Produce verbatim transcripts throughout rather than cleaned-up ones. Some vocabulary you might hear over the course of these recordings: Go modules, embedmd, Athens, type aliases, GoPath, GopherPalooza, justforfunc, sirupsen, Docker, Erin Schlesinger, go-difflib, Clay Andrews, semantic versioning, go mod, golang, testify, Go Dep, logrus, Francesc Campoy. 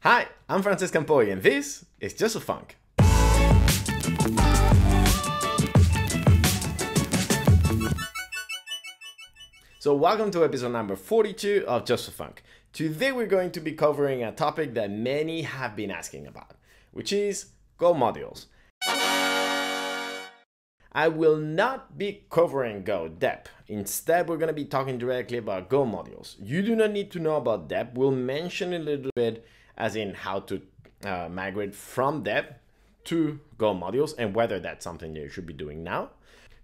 Hi, I'm Francesc Campoy, and this is justforfunc. So welcome to episode number forty-two of justforfunc. Today we're going to be covering a topic that many have been asking about, which is Go modules. I will not be covering Go Dep. Instead, we're going to be talking directly about Go modules. You do not need to know about Dep. We'll mention a little bit as in how to uh, migrate from Dep to Go modules and whether that's something you should be doing now.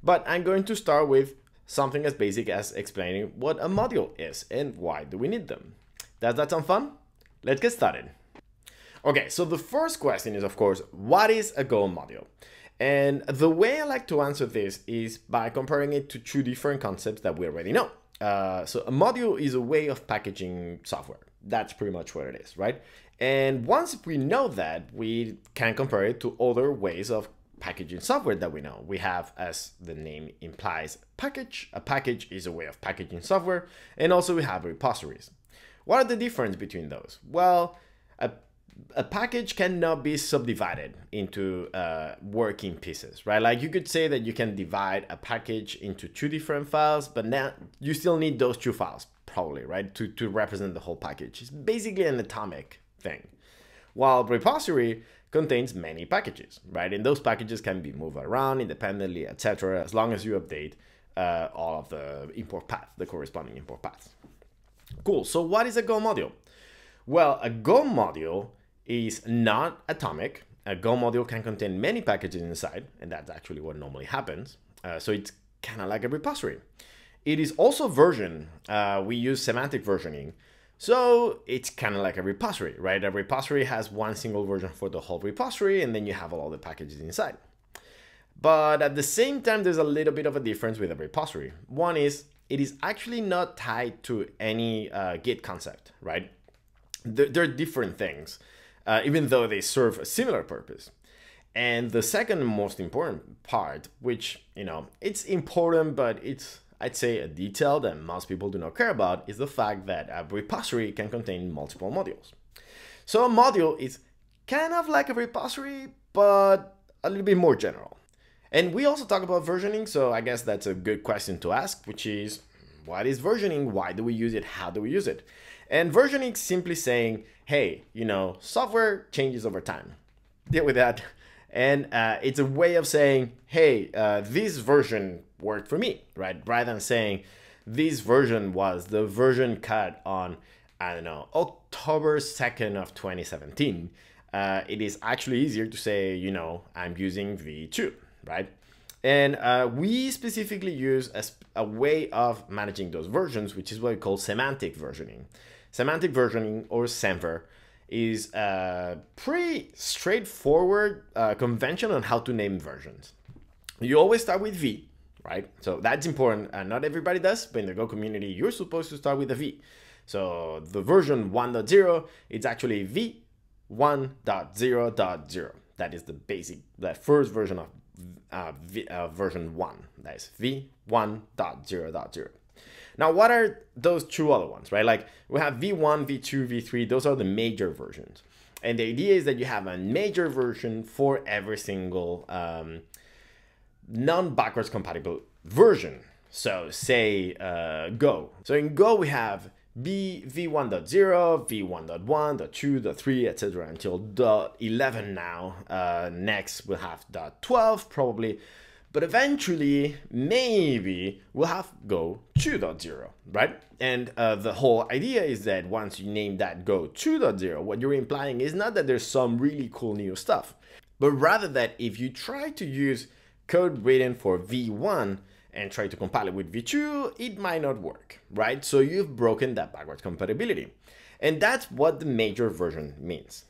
But I'm going to start with something as basic as explaining what a module is and why do we need them. Does that sound fun? Let's get started. Okay, so the first question is, of course, what is a Go module? And the way I like to answer this is by comparing it to two different concepts that we already know. Uh, so a module is a way of packaging software. That's pretty much what it is, right? And once we know that, we can compare it to other ways of packaging software that we know. We have, as the name implies, package. A package is a way of packaging software. And also we have repositories. What are the differences between those? Well, a A package cannot be subdivided into uh, working pieces, right? Like you could say that you can divide a package into two different files, but now you still need those two files probably, right? To, to represent the whole package. It's basically an atomic thing. While repository contains many packages, right? And those packages can be moved around independently, et cetera, as long as you update uh, all of the import paths, the corresponding import paths. Cool, so what is a Go module? Well, a Go module is not atomic. A Go module can contain many packages inside, and that's actually what normally happens. Uh, so it's kind of like a repository. It is also versioned. Uh, we use semantic versioning. So it's kind of like a repository, right? A repository has one single version for the whole repository, and then you have all the packages inside. But at the same time, there's a little bit of a difference with a repository. One is, it is actually not tied to any uh, Git concept, right? They're, they're different things. Uh, even though they serve a similar purpose. And the second most important part, which, you know, it's important, but it's, I'd say, a detail that most people do not care about, is the fact that a repository can contain multiple modules. So a module is kind of like a repository, but a little bit more general. And we also talk about versioning, so I guess that's a good question to ask, which is, what is versioning? Why do we use it? How do we use it? And versioning is simply saying, hey, you know, software changes over time. Deal with that. And uh, it's a way of saying, hey, uh, this version worked for me, right? Rather than saying this version was the version cut on, I don't know, October second of twenty seventeen. Uh, it is actually easier to say, you know, I'm using V two, right? And uh, we specifically use a, a way of managing those versions, which is what we call semantic versioning. Semantic versioning, or SEMver, is a pretty straightforward uh, convention on how to name versions. You always start with V, right? So that's important. Uh, not everybody does, but in the Go community, you're supposed to start with a V. So the version one point zero, it's actually V one point zero point zero. That is the basic, that first version of Uh, v, uh, version one, that is V one point zero point zero. Now, what are those two other ones, right? Like we have V one, V two, V three, those are the major versions. And the idea is that you have a major version for every single um, non-backwards compatible version. So say uh, Go. So in Go, we have B, V one point zero, V one point one, dot two, dot three, et cetera until dot eleven now. Uh, next, we'll have dot twelve probably, but eventually, maybe, we'll have Go two point zero, right? And uh, the whole idea is that once you name that Go two point zero, what you're implying is not that there's some really cool new stuff, but rather that if you try to use code written for V one, and try to compile it with V two, it might not work, right? So you've broken that backwards compatibility. And that's what the major version means.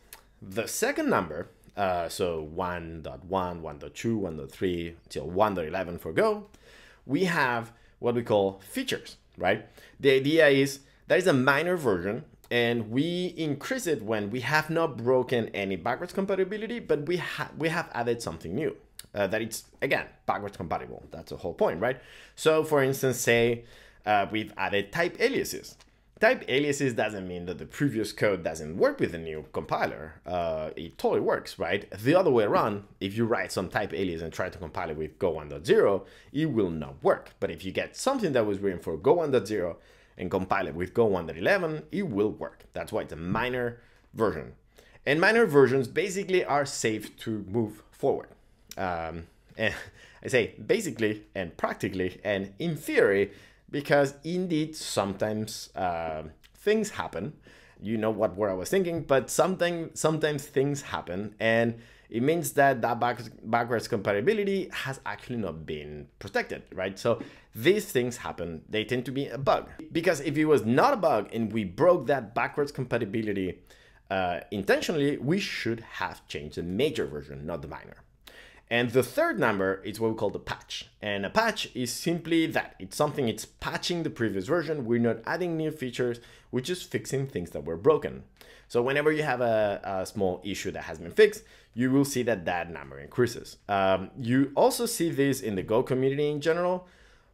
The second number, uh, so one point one, one point two, one point three, till one point eleven for Go, we have what we call features, right? The idea is that is a minor version and we increase it when we have not broken any backwards compatibility, but we, ha we have added something new. Uh, that it's, again, backwards compatible. That's the whole point, right? So for instance, say uh, we've added type aliases. Type aliases doesn't mean that the previous code doesn't work with the new compiler. Uh, it totally works, right? The other way around, if you write some type alias and try to compile it with Go one point oh, it will not work. But if you get something that was written for Go one point oh and compile it with Go one point eleven, it will work. That's why it's a minor version. And minor versions basically are safe to move forward. Um, and I say basically and practically and in theory, because indeed, sometimes uh, things happen. You know what word I was thinking, but sometimes, sometimes things happen. And it means that that back, backwards compatibility has actually not been protected, right? So these things happen. They tend to be a bug. Because if it was not a bug and we broke that backwards compatibility uh, intentionally, we should have changed the major version, not the minor. And the third number is what we call the patch. And a patch is simply that. It's something, it's patching the previous version. We're not adding new features. We're just fixing things that were broken. So whenever you have a, a small issue that has been fixed, you will see that that number increases. Um, you also see this in the Go community in general,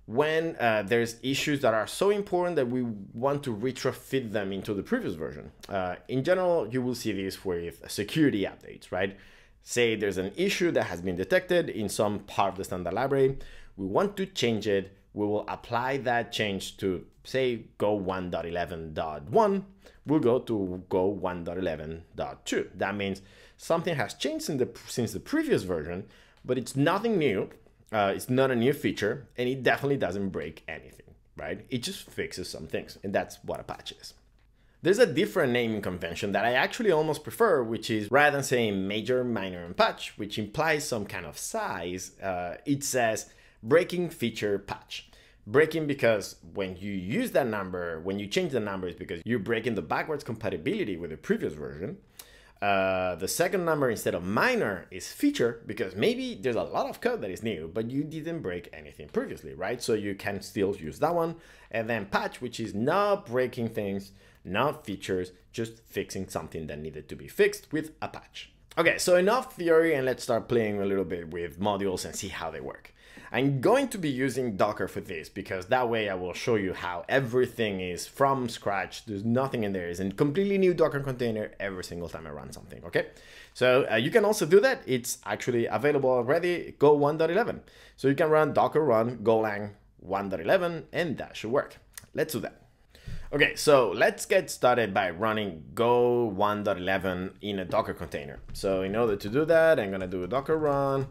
when uh, there's issues that are so important that we want to retrofit them into the previous version. Uh, in general, you will see this with security updates, right? Say there's an issue that has been detected in some part of the standard library. We want to change it. We will apply that change to, say, Go one point eleven point one. We'll go to Go one point eleven point two. That means something has changed in the, since the previous version, but it's nothing new. Uh, it's not a new feature, and it definitely doesn't break anything, right? It just fixes some things, and that's what a patch is. There's a different naming convention that I actually almost prefer, which is rather than saying major, minor, and patch, which implies some kind of size, uh, it says breaking feature patch. Breaking because when you use that number, when you change the number, it's because you're breaking the backwards compatibility with the previous version. Uh, the second number instead of minor is feature because maybe there's a lot of code that is new, but you didn't break anything previously, right? So you can still use that one. And then patch, which is not breaking things, not features, just fixing something that needed to be fixed with a patch. Okay, so enough theory and let's start playing a little bit with modules and see how they work. I'm going to be using Docker for this because that way I will show you how everything is from scratch. There's nothing in there. It's a completely new Docker container every single time I run something, okay? So uh, you can also do that. It's actually available already, Go one point eleven. So you can run Docker run Golang one point eleven and that should work. Let's do that. Okay, so let's get started by running Go one point eleven in a Docker container. So in order to do that, I'm gonna do a Docker run,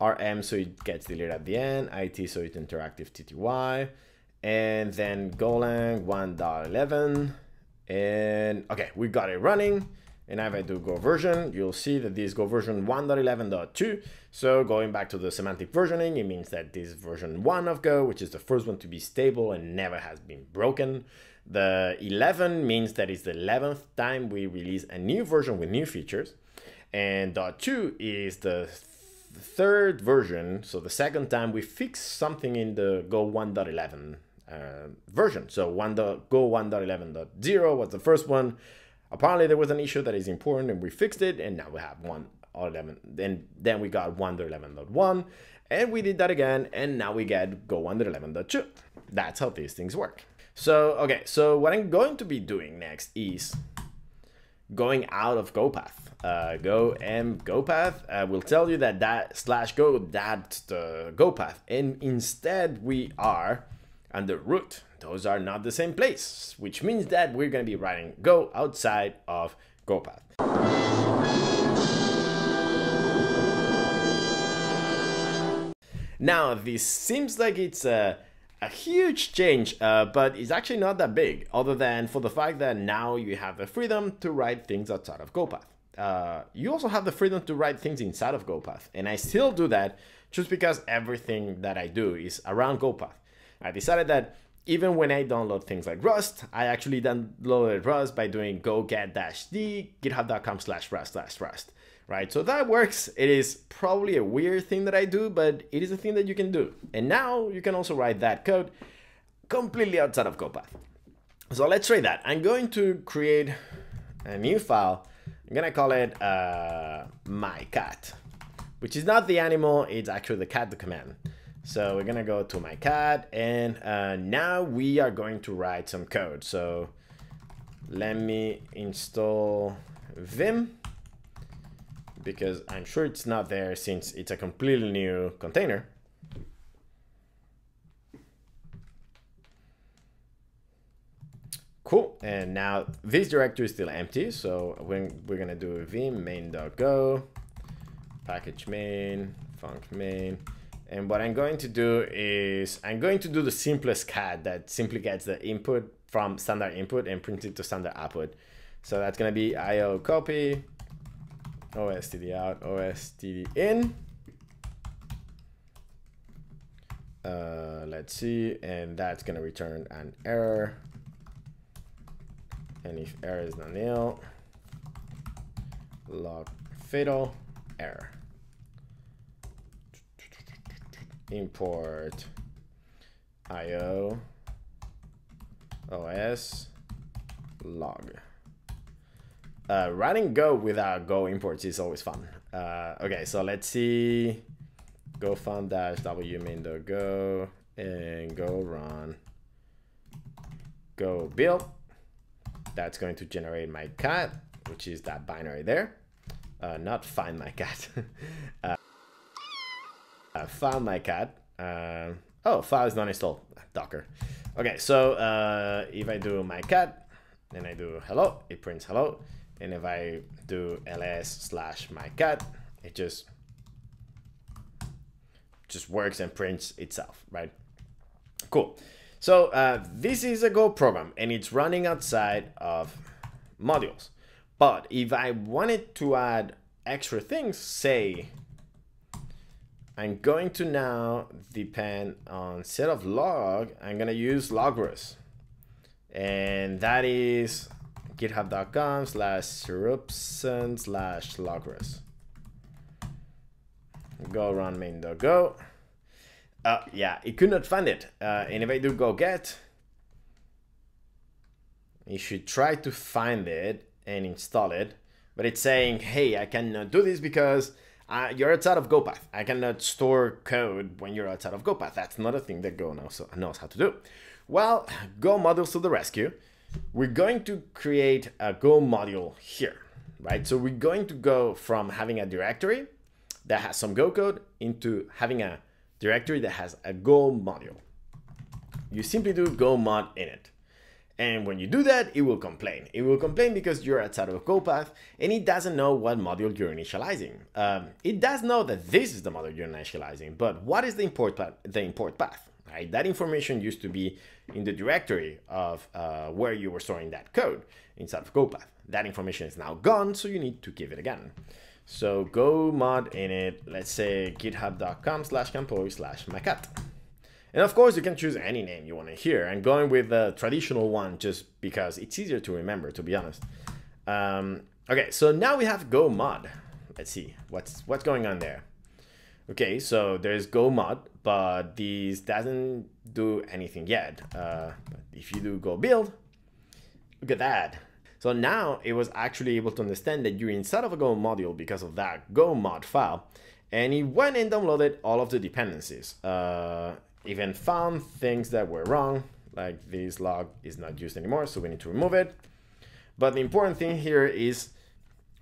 R M so it gets deleted at the end, I T so it's interactive T T Y, and then Golang one point eleven. And okay, we got it running. And if I do Go version, you'll see that this Go version one point eleven point two. So going back to the semantic versioning, it means that this version one of Go, which is the first one to be stable and never has been broken. The eleven means that it's the eleventh time we release a new version with new features. And .two is the third version, so the second time we fix something in the Go one point eleven uh, version. So Go one point eleven point zero was the first one. Apparently there was an issue that is important and we fixed it, and now we have one point eleven. Then then we got one point eleven point one and we did that again, and now we get Go one point eleven point two. That's how these things work. So okay, so what I'm going to be doing next is going out of GoPath. Uh, go m GoPath uh, will tell you that that slash go that's the GoPath, and instead we are under root. Those are not the same place, which means that we're going to be writing Go outside of GoPath. Now, this seems like it's a, a huge change, uh, but it's actually not that big, other than for the fact that now you have the freedom to write things outside of GoPath. Uh, you also have the freedom to write things inside of GoPath, and I still do that just because everything that I do is around GoPath. I decided that even when I download things like Rust, I actually downloaded Rust by doing go get dash d github.com slash rust slash rust, right? So that works. It is probably a weird thing that I do, but it is a thing that you can do. And now you can also write that code completely outside of GoPath. So let's try that. I'm going to create a new file. I'm gonna call it uh, my cat, which is not the animal, it's actually the cat, the command. So we're gonna go to my cat, and uh, now we are going to write some code. So Let me install Vim, because I'm sure it's not there since it's a completely new container. Cool, and now this directory is still empty, so when we're gonna do a vim main.go, package main, func main, and what I'm going to do is, I'm going to do the simplest C A D that simply gets the input from standard input and prints it to standard output. So that's gonna be I O copy, O S T D out, O S T D in. Uh, let's see, and that's gonna return an error. And if error is not nil, log fatal error. Import I O O S log. Uh, running Go without Go imports is always fun. Uh, okay, so let's see. Go fun dash w main.go and go run go build. That's going to generate my cat, which is that binary there. Uh, not find my cat. uh, I found my cat. Uh, oh, file is not installed. Docker. Okay, so uh, if I do my cat and I do hello, it prints hello. And if I do ls slash my cat, it just just works and prints itself, right? Cool. So uh, this is a Go program and it's running outside of modules. But if I wanted to add extra things, say, I'm going to now depend on set of log, I'm gonna use logrus. And that is github.com slash sirupsen slash logrus. Go run main.go. Uh, yeah, it could not find it. Uh, and if I do go get, you should try to find it and install it. But it's saying, hey, I cannot do this because uh, you're outside of GoPath. I cannot store code when you're outside of GoPath. That's not a thing that Go knows, knows how to do. Well, Go modules to the rescue. We're going to create a Go module here, right? So we're going to go from having a directory that has some Go code into having a directory that has a Go module. You simply do go mod init. And when you do that, it will complain. It will complain because you're outside of GoPath and it doesn't know what module you're initializing. Um, it does know that this is the module you're initializing, but what is the import path? The import path, right? That information used to be in the directory of uh, where you were storing that code inside of GoPath. That information is now gone, so you need to give it again. So go mod init, let's say github.com slash campoy slash mycat. And of course you can choose any name you want to hear. I'm going with the traditional one just because it's easier to remember, to be honest. Um, okay, so now we have go mod. Let's see what's what's going on there. Okay, so there's go mod, but this doesn't do anything yet. Uh, but if you do go build, look at that. So now it was actually able to understand that you're inside of a Go module because of that Go mod file, and it went and downloaded all of the dependencies. Uh, even found things that were wrong, like this log is not used anymore, so we need to remove it. But the important thing here is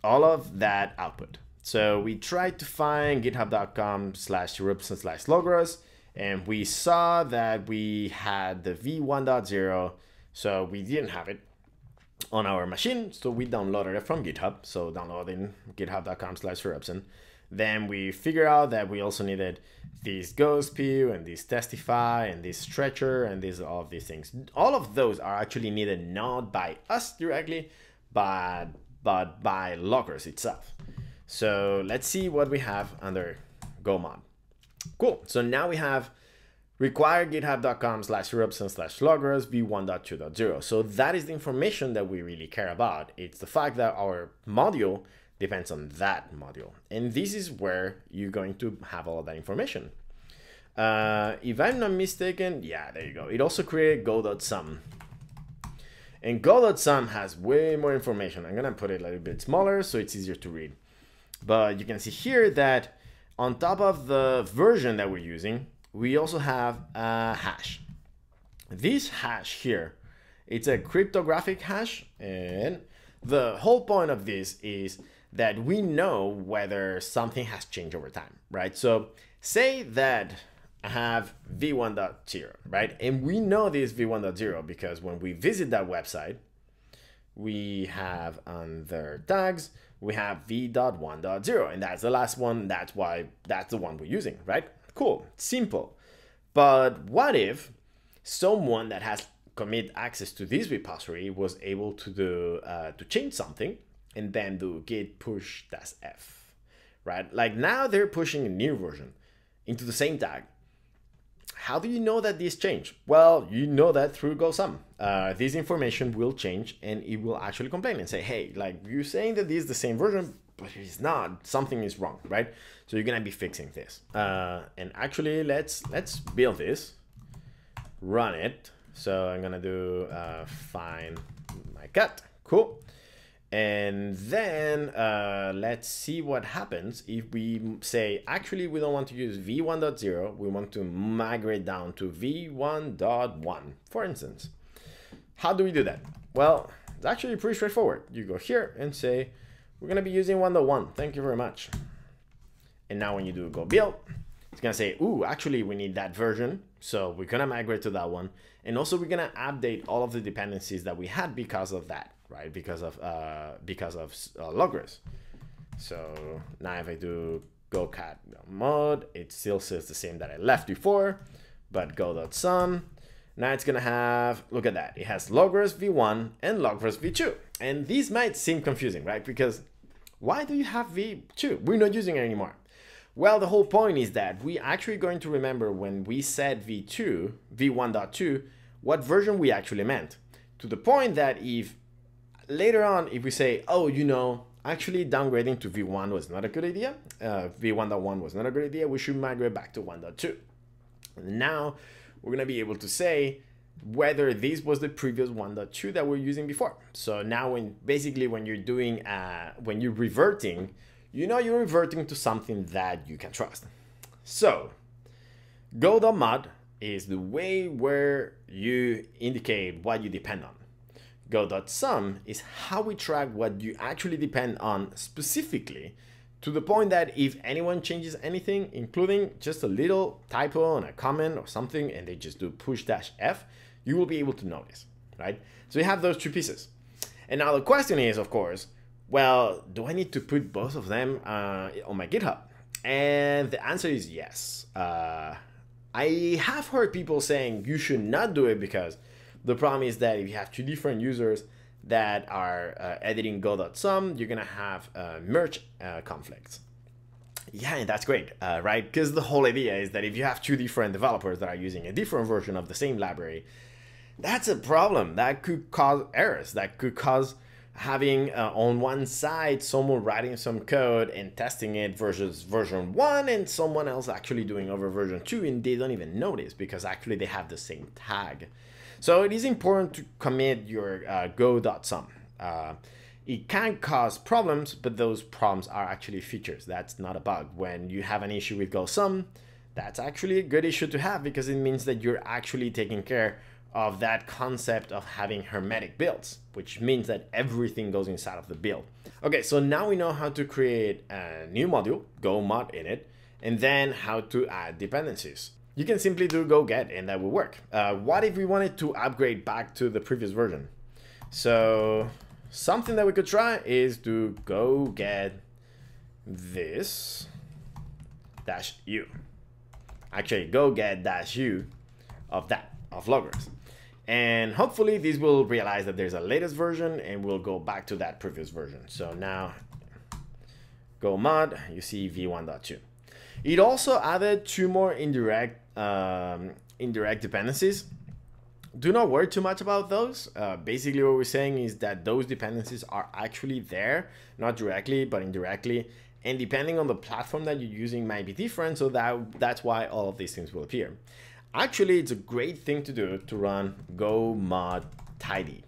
all of that output. So we tried to find github.com slash sirupsen slash logrus, and we saw that we had the v one point zero, so we didn't have it on our machine, so we downloaded it from GitHub. So downloading github.com slash sirupsen. Then we figure out that we also needed this go spew and this testify and this stretcher and these, all of these things. All of those are actually needed not by us directly, but but by logrus itself. So let's see what we have under go mod. Cool. So now we have require github.com slash sirupsen slash logrus v one point two point zero. So that is the information that we really care about. It's the fact that our module depends on that module. And this is where you're going to have all of that information. Uh, if I'm not mistaken, yeah, there you go. It also created go.sum. And go.sum has way more information. I'm going to put it a little bit smaller so it's easier to read. But you can see here that on top of the version that we're using, we also have a hash. This hash here It's a cryptographic hash, and the whole point of this is that we know whether something has changed over time, right? So say that I have v one point zero, right? And we know this v one point zero because when we visit that website, we have under tags, we have v one point zero, and that's the last one. That's why that's the one we're using, right? Cool, simple. But what if someone that has commit access to this repository was able to do uh, to change something and then do git push -f, right? Like now they're pushing a new version into the same tag. How do you know that this changed? Well, you know that through GoSum. Uh, this information will change and it will actually complain and say, hey, like you're saying that this is the same version, but it's not, something is wrong, right? So you're gonna be fixing this. Uh, and actually let's, let's build this, run it. So I'm gonna do uh, find my cat, cool. And then uh, let's see what happens if we say, actually, we don't want to use v one point zero. We want to migrate down to v one point one, for instance. How do we do that? Well, it's actually pretty straightforward. You go here and say, we're going to be using one point one. Thank you very much. And now when you do go build, it's going to say, ooh, actually, we need that version. So we're going to migrate to that one. And also, we're going to update all of the dependencies that we had because of that. Right, because of uh, because of uh, logrus. So now if I do go cat mod, it still says the same that I left before, but go.sum. Now it's gonna have, look at that, it has logrus v one and logrus v two. And these might seem confusing, right? Because why do you have v two? We're not using it anymore. Well, the whole point is that we actually going to remember when we said v two, v one point two, what version we actually meant. To the point that if later on, if we say, oh, you know, actually downgrading to v one was not a good idea, uh, v one point one was not a good idea, we should migrate back to one point two. Now, we're going to be able to say whether this was the previous one point two that we're using before. So now, when basically when you're doing, uh, when you're reverting, you know you're reverting to something that you can trust. So, go.mod is the way where you indicate what you depend on. Go.sum is how we track what you actually depend on specifically, to the point that if anyone changes anything, including just a little typo on a comment or something, and they just do push dash F, you will be able to notice, right? So you have those two pieces. And now the question is, of course, well, do I need to put both of them uh, on my GitHub? And the answer is yes. Uh, I have heard people saying you should not do it because the problem is that if you have two different users that are uh, editing go.sum, you're gonna have uh, merge uh, conflicts. Yeah, and that's great, uh, right? Because the whole idea is that if you have two different developers that are using a different version of the same library, that's a problem. That could cause errors. That could cause having uh, on one side someone writing some code and testing it versus version one, and someone else actually doing over version two, and they don't even notice because actually they have the same tag. So it is important to commit your uh, go.sum. Uh, it can cause problems, but those problems are actually features. That's not a bug. When you have an issue with go.sum, that's actually a good issue to have because it means that you're actually taking care of that concept of having hermetic builds, which means that everything goes inside of the build. Okay, so now we know how to create a new module, go mod init, and then how to add dependencies. You can simply do go get and that will work. Uh, what if we wanted to upgrade back to the previous version? So something that we could try is to go get this dash u. Actually, go get dash u of that, of logrus. And hopefully this will realize that there's a latest version and we'll go back to that previous version. So now go mod, you see v one point two. It also added two more indirect um, indirect dependencies. Do not worry too much about those. Uh, basically, what we're saying is that those dependencies are actually there, not directly, but indirectly. And depending on the platform that you're using might be different, so that, that's why all of these things will appear. Actually, it's a great thing to do to run go mod tidy.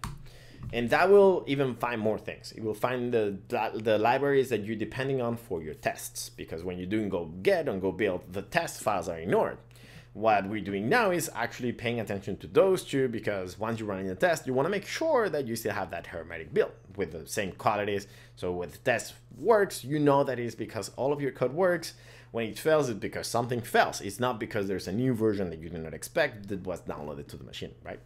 And that will even find more things. It will find the, the libraries that you're depending on for your tests, because when you're doing go get and go build, the test files are ignored. What we're doing now is actually paying attention to those two, because once you're running a test, you want to make sure that you still have that hermetic build with the same qualities. So when the test works, you know that it's because all of your code works. When it fails, it's because something fails. It's not because there's a new version that you did not expect that was downloaded to the machine, right?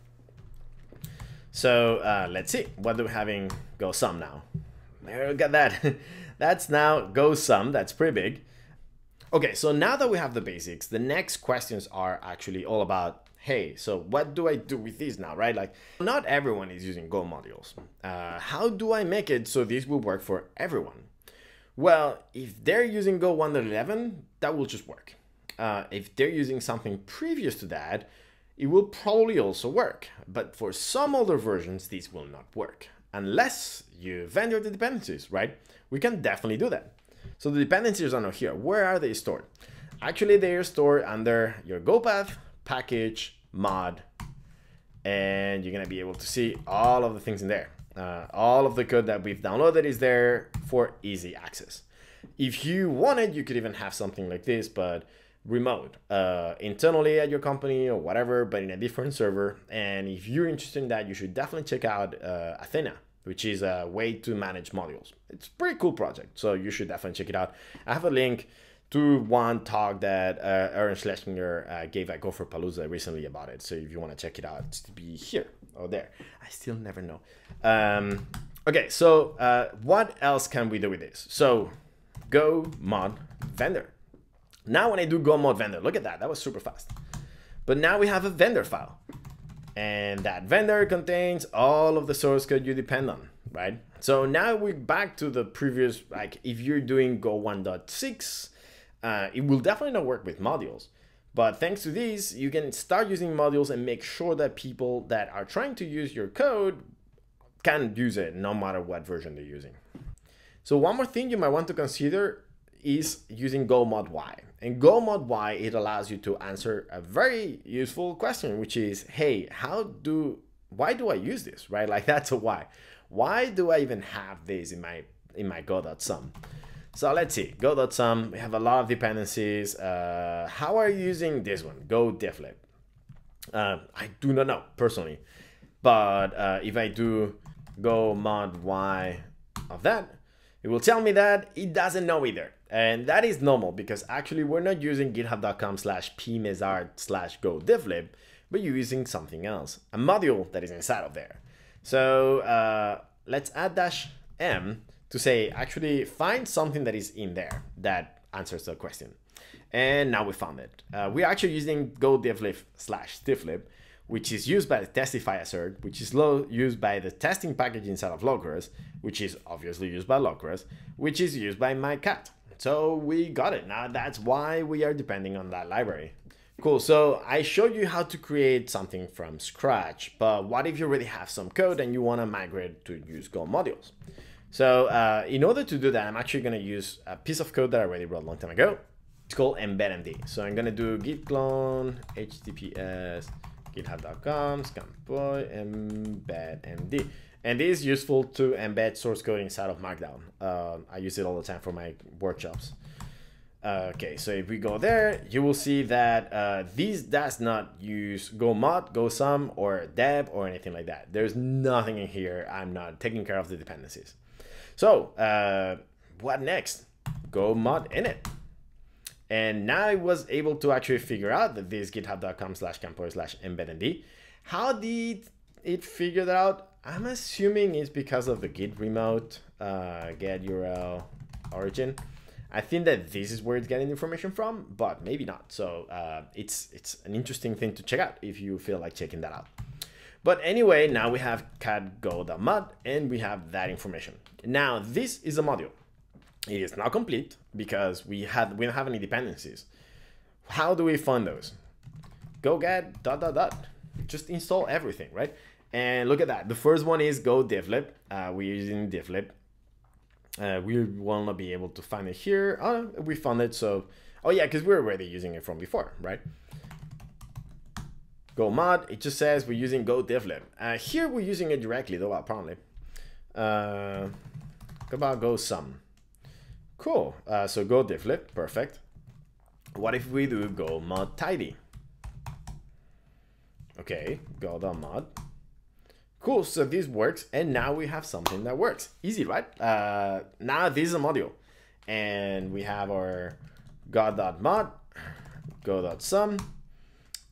So uh, let's see, what do we have in Go Sum now? Look at that. That's now Go Sum. That's pretty big. Okay, so now that we have the basics, the next questions are actually all about, hey, so what do I do with these now, right? Like, not everyone is using Go modules. Uh, how do I make it so these will work for everyone? Well, if they're using Go one point eleven, that will just work. Uh, if they're using something previous to that, it will probably also work. But for some older versions, these will not work, unless you vendor the dependencies, right? We can definitely do that. So the dependencies are not here. Where are they stored? Actually, they are stored under your GoPath, package, mod, and you're going to be able to see all of the things in there. Uh, all of the code that we've downloaded is there for easy access. If you wanted, you could even have something like this, but remote, uh, internally at your company or whatever, but in a different server. And if you're interested in that, you should definitely check out uh, Athena, which is a way to manage modules. It's a pretty cool project, so you should definitely check it out. I have a link to one talk that uh, Erin Schlesinger uh, gave at GopherPalooza recently about it. So if you want to check it out, it's to be here or there. I still never know. Um, okay, so uh, what else can we do with this? So Go mod vendor. Now when I do Go mod vendor, look at that, that was super fast. But now we have a vendor file. And that vendor contains all of the source code you depend on, right? So now we're back to the previous, like if you're doing Go one point six, uh, it will definitely not work with modules. But thanks to these, you can start using modules and make sure that people that are trying to use your code can use it no matter what version they're using. So one more thing you might want to consider is using Go mod Y. And Go mod Y, it allows you to answer a very useful question, which is, hey, how do, why do I use this, right? Like that's a why. Why do I even have this in my in my Go.sum? So let's see, Go.sum, we have a lot of dependencies. Uh, how are you using this one? Go-difflib. Uh, I do not know personally, but uh, if I do Go mod Y of that, it will tell me that it doesn't know either. And that is normal because actually we're not using github.com slash pmezard slash go-difflib, but you're using something else, a module that is inside of there. So uh, let's add dash m to say, actually find something that is in there that answers the question. And now we found it. Uh, we're actually using go-difflib slash difflib, which is used by the testify assert, which is low, used by the testing package inside of logrus, which is obviously used by logrus, which is used by my cat. So we got it. Now that's why we are depending on that library. Cool, so I showed you how to create something from scratch, but what if you already have some code and you want to migrate to use Go modules? So uh, in order to do that, I'm actually going to use a piece of code that I already wrote a long time ago. It's called embedmd. So I'm going to do git clone https github.com Campoy embedmd. And it is useful to embed source code inside of Markdown. Uh, I use it all the time for my workshops. Uh, okay, so if we go there, you will see that uh, this does not use Go mod, Go Sum, or Dep, or anything like that. There's nothing in here. I'm not taking care of the dependencies. So uh, what next? Go mod init. And now I was able to actually figure out that this github.com slash campoy slash embedmd. How did it figure that out? I'm assuming it's because of the git remote, uh, get U R L origin. I think that this is where it's getting information from, but maybe not. So uh, it's, it's an interesting thing to check out if you feel like checking that out. But anyway, now we have cat go.mod and we have that information. Now, this is a module. It is not complete because we, had, we don't have any dependencies. How do we find those? Go get dot dot dot. Just install everything, right? And look at that. The first one is go difflib. Uh, we're using difflib. Uh, we will not be able to find it here. Oh, we found it. So, oh yeah, because we're already using it from before, right? Go mod. It just says we're using go difflib. Uh, here we're using it directly though, apparently. Uh, about go sum. Cool. Uh, so go difflib. Perfect. What if we do go mod tidy? Okay, go.mod. Cool, so this works, and now we have something that works. Easy, right? Uh, now this is a module, and we have our go.mod, go.sum,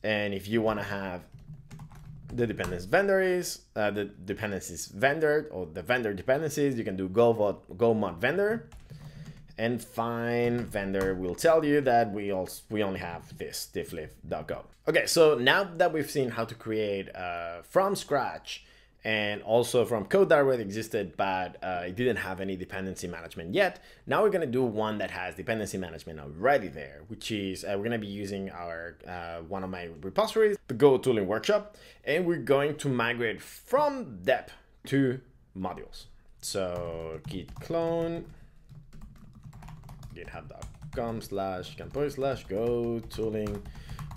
and if you want to have the dependence vendor is, uh, the dependencies vendor, or the vendor dependencies, you can do go, go mod vendor, and find vendor will tell you that we also, we only have this difflib.go. Okay, so now that we've seen how to create uh, from scratch, and also from code that already existed, but uh, it didn't have any dependency management yet. Now we're gonna do one that has dependency management already there, which is uh, we're gonna be using our uh, one of my repositories, the Go Tooling Workshop, and we're going to migrate from Dep to modules. So git clone github.com slash campoy slash Go Tooling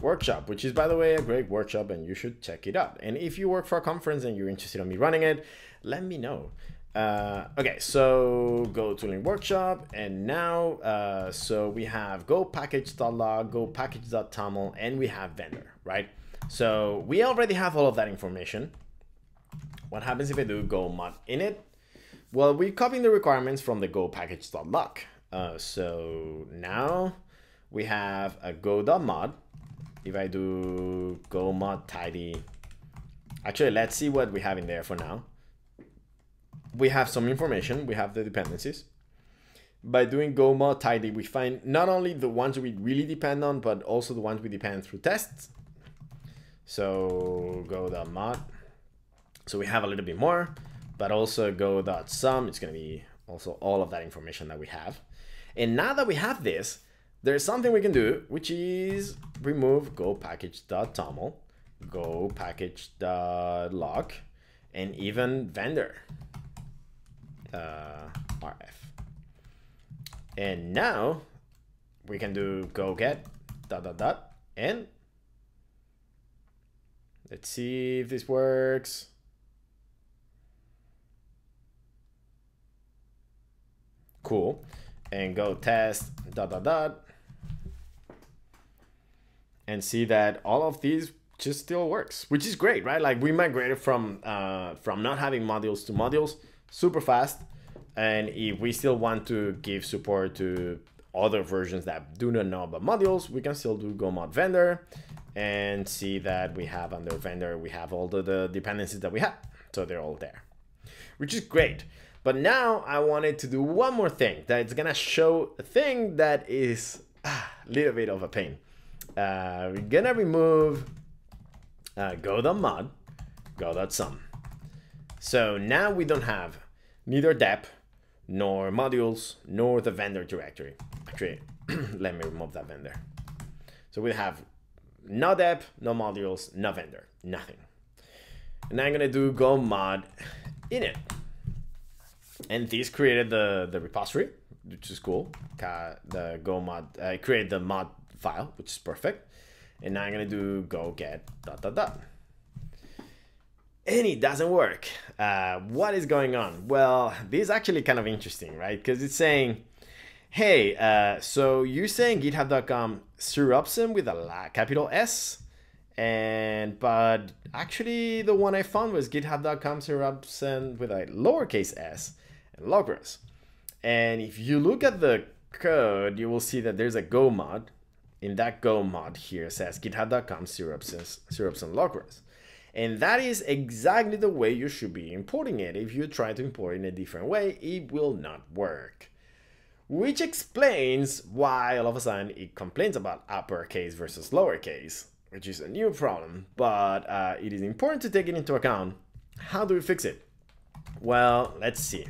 Workshop, which is, by the way, a great workshop, and you should check it out. And if you work for a conference and you're interested in me running it, let me know. Uh, okay, so Go Tooling Workshop, and now uh, so we have go package.log, go package.toml, and we have vendor, right? So we already have all of that information. What happens if I do go mod init? Well, we're copying the requirements from the go package.log. Uh, so now we have a go.mod. If I do go mod tidy, actually, let's see what we have in there for now. We have some information, we have the dependencies. By doing go mod tidy, we find not only the ones we really depend on, but also the ones we depend through tests. So go.mod. So we have a little bit more, but also go.sum, it's gonna be also all of that information that we have. And now that we have this, there's something we can do, which is remove go package.toml, go package.log, and even vendor uh, rf. And now we can do go get dot dot dot, and let's see if this works. Cool, and go test dot dot dot. And see that all of these just still works, which is great, right? Like we migrated from uh, from not having modules to modules super fast. And if we still want to give support to other versions that do not know about modules, we can still do go mod vendor and see that we have under vendor, we have all the, the dependencies that we have. So they're all there, which is great. But now I wanted to do one more thing that it's gonna show a thing that is a little bit of a pain. Uh, we're gonna remove uh, go.mod, go.sum. So now we don't have neither dep, nor modules, nor the vendor directory. Actually, let me remove that vendor. So we have no dep, no modules, no vendor, nothing. And I'm gonna do go mod init. And this created the, the repository, which is cool. The go mod, uh, created the mod file, which is perfect. And now I'm gonna do go get dot dot dot, and it doesn't work. Uh, what is going on? Well, this is actually kind of interesting, right? Because it's saying, hey, uh, so you're saying github dot com sirupsen with a capital S, and but actually the one I found was github dot com sirupsen with a lowercase s and logrus. And if you look at the code, you will see that there's a go mod. In that go mod here says github dot com sirupsen logrus. And that is exactly the way you should be importing it. If you try to import it in a different way, it will not work. Which explains why all of a sudden it complains about uppercase versus lowercase, which is a new problem. But uh, it is important to take it into account. How do we fix it? Well, let's see.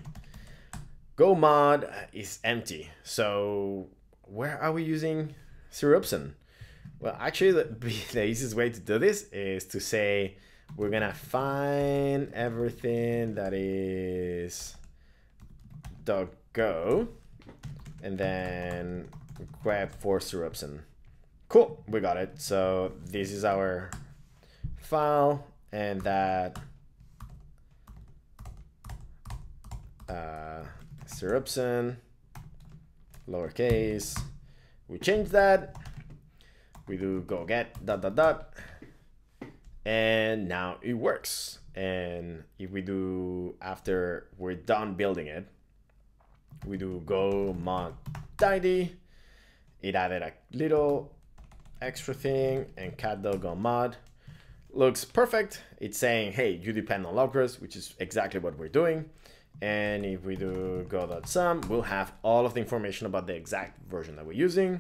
Go mod is empty. So where are we using sirupsen? Well, actually, the, the easiest way to do this is to say we're gonna find everything that is .go and then grep for sirupsen. Cool, we got it. So this is our file, and that uh, sirupsen lowercase. We change that, we do go get dot dot dot, and now it works. And if we do, after we're done building it, we do go mod tidy, it added a little extra thing, and cat.go mod looks perfect. It's saying, hey, you depend on logrus, which is exactly what we're doing. And if we do go.sum, we'll have all of the information about the exact version that we're using.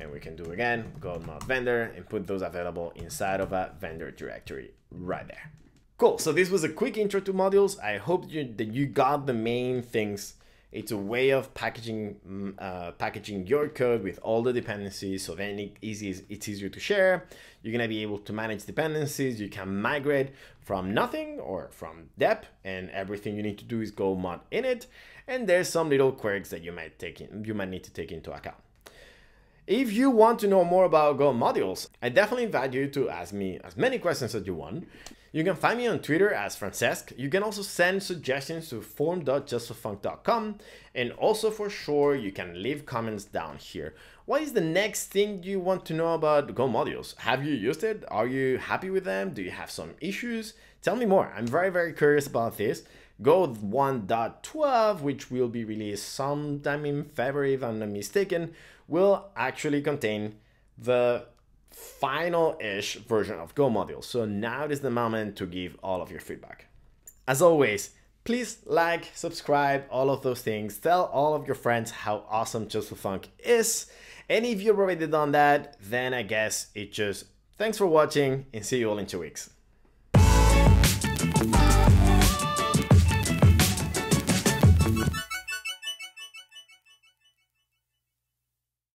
And we can do again, go mod vendor, and put those available inside of a vendor directory right there. Cool, so this was a quick intro to modules. I hope you, that you got the main things. It's a way of packaging uh, packaging your code with all the dependencies, so then it easy, it's easier to share. You're gonna be able to manage dependencies. You can migrate from nothing or from dep, and everything you need to do is go mod init. And there's some little quirks that you might take in, you might need to take into account. If you want to know more about Go modules, I definitely invite you to ask me as many questions as you want. You can find me on Twitter as Francesc. You can also send suggestions to form dot just for func dot com. And also, for sure, you can leave comments down here. What is the next thing you want to know about Go modules? Have you used it? Are you happy with them? Do you have some issues? Tell me more. I'm very, very curious about this. Go one point twelve, which will be released sometime in February, if I'm not mistaken, will actually contain the final-ish version of Go modules. So now is the moment to give all of your feedback. As always, please like, subscribe, all of those things. Tell all of your friends how awesome justforfunc is. And if you've already done that, then I guess it's just thanks for watching, and see you all in two weeks.